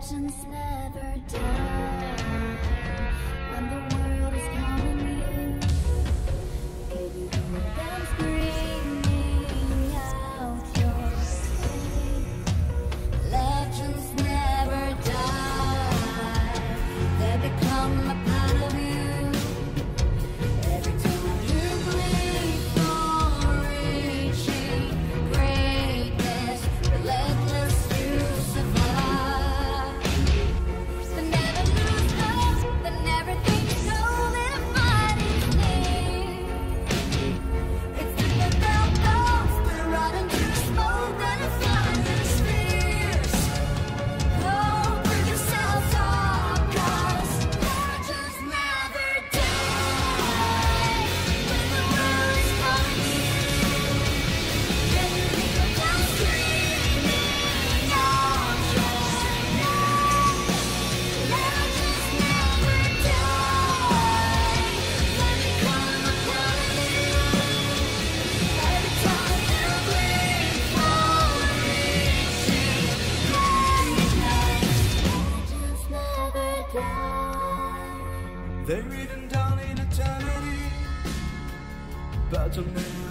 legends never die. When the world is calling you, can you hear them screaming out your name? Legends never die. They become a part of you. Every time you breathe for reaching greatness, relentless you survive. They never lose us, they never think you know their fighting name. It's different than those that run into smoke that are flying in spheres. Oh, bring yourselves up, 'cause legends never die. When the world is calling you, can you hear them screaming out your name? Legends never die. They become a part of you. Every time you breathe for reaching greatness, legends never die. They're written down in eternity, but you'll never see the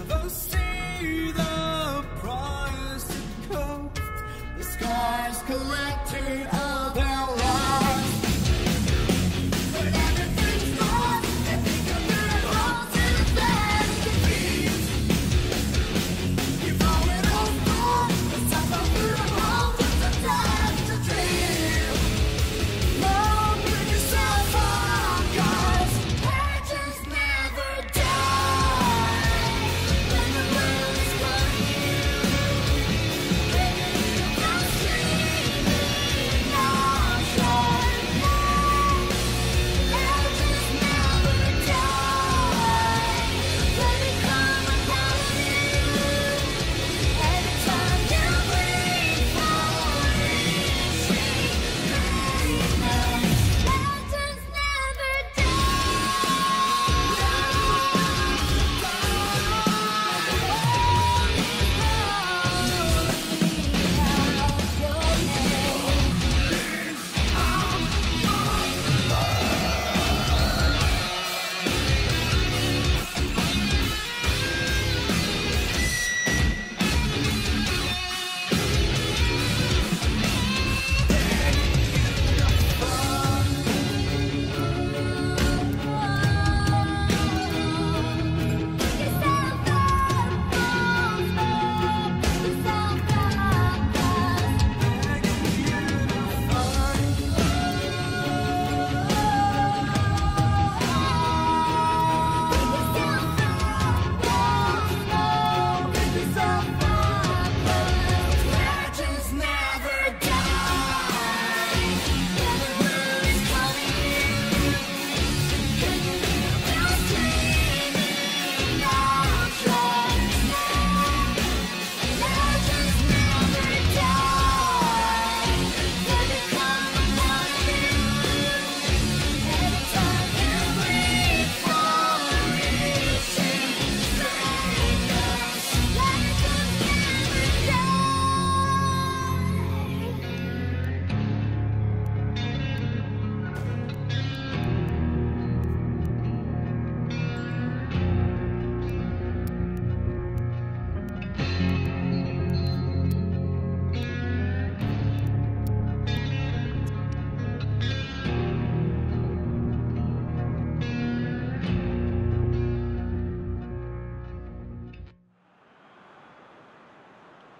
price it costs. The skies collected all their lives. When everything's lost, they think of little holes in a bed to beat. You fall in a hole, the top of your hole is a time to dream. Oh, bring yourself up, 'cause legends never die. When the world is calling you, can you hear them screaming out your name? Legends never die. They become a part of you. Every time you breathe for reaching greatness, legends never die. Legends never die. When the world is calling you, can you hear them screaming out your name? Legends never die. They become a part of you. Every time you breathe for reaching greatness, legends never die.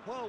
Well,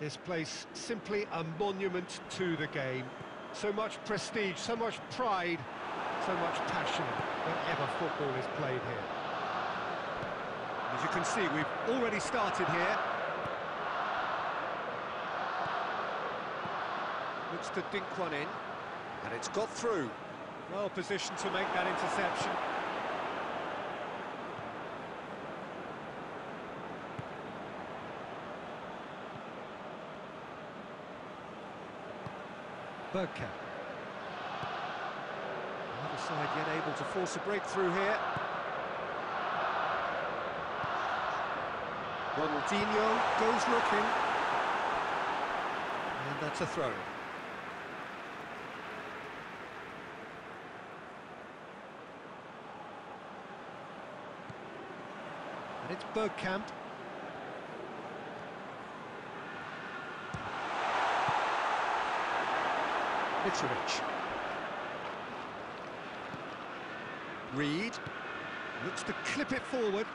This place simply a monument to the game. So much prestige, so much pride, so much passion whenever football is played here. As you can see, we've already started here. looks to dink one in, and it's got through. Well positioned to make that interception. Bergkamp. The other side yet able to force a breakthrough here. Ronaldinho goes looking. And that's a throw. And it's Bergkamp. Mitrovic. Reed looks to clip it forward.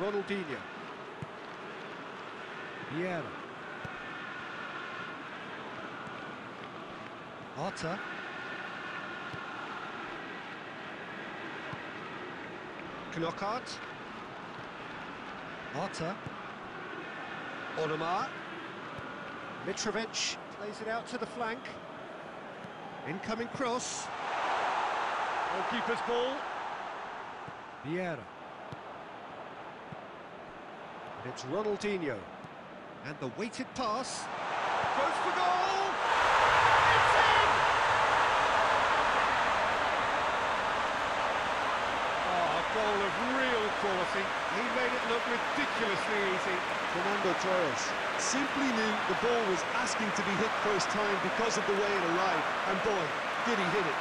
Ronaldinho. Vieira. Otter. Knockart. Otter. Onomar. Mitrovic plays it out to the flank. Incoming cross. Goalkeeper's ball. Vieira. And it's Ronaldinho. And the weighted pass. Goes for goal! It's in! Oh, a goal of real quality. He made it look ridiculously easy. Fernando Torres simply knew the ball was asking to be hit first time because of the way it arrived. And boy, did he hit it.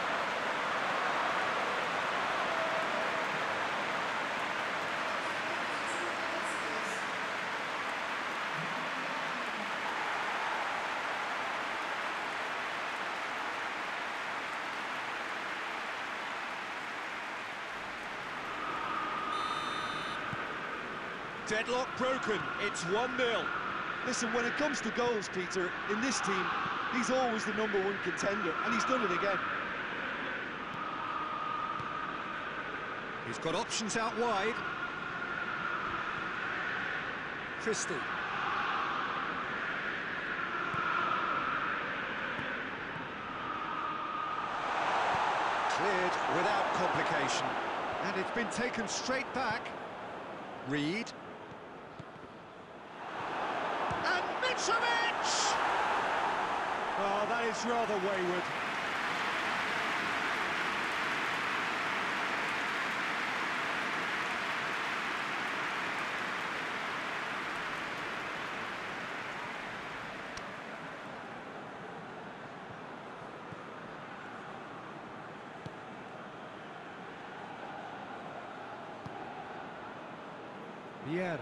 Deadlock broken, it's 1-0. Listen, when it comes to goals, Peter, in this team, he's always the number one contender, and he's done it again. He's got options out wide. Christie. Cleared without complication. And it's been taken straight back. Reed. Mitrovic! Oh, that is rather wayward. Vieira.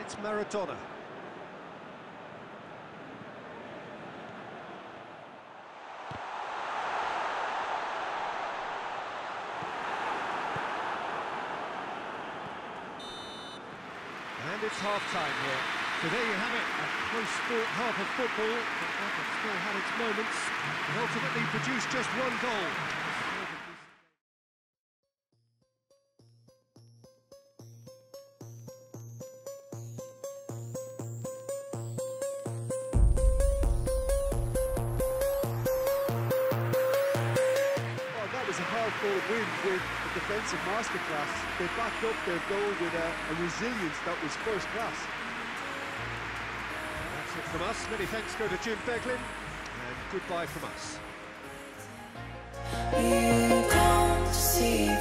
It's Maradona. And it's half-time here. So there you have it, a close sport half of football, but that still had its moments, and ultimately produced just one goal. Win with a defensive masterclass. They backed up their goal with a resilience that was first class. That's it from us. Many thanks go to Jim Beglin, and goodbye from us.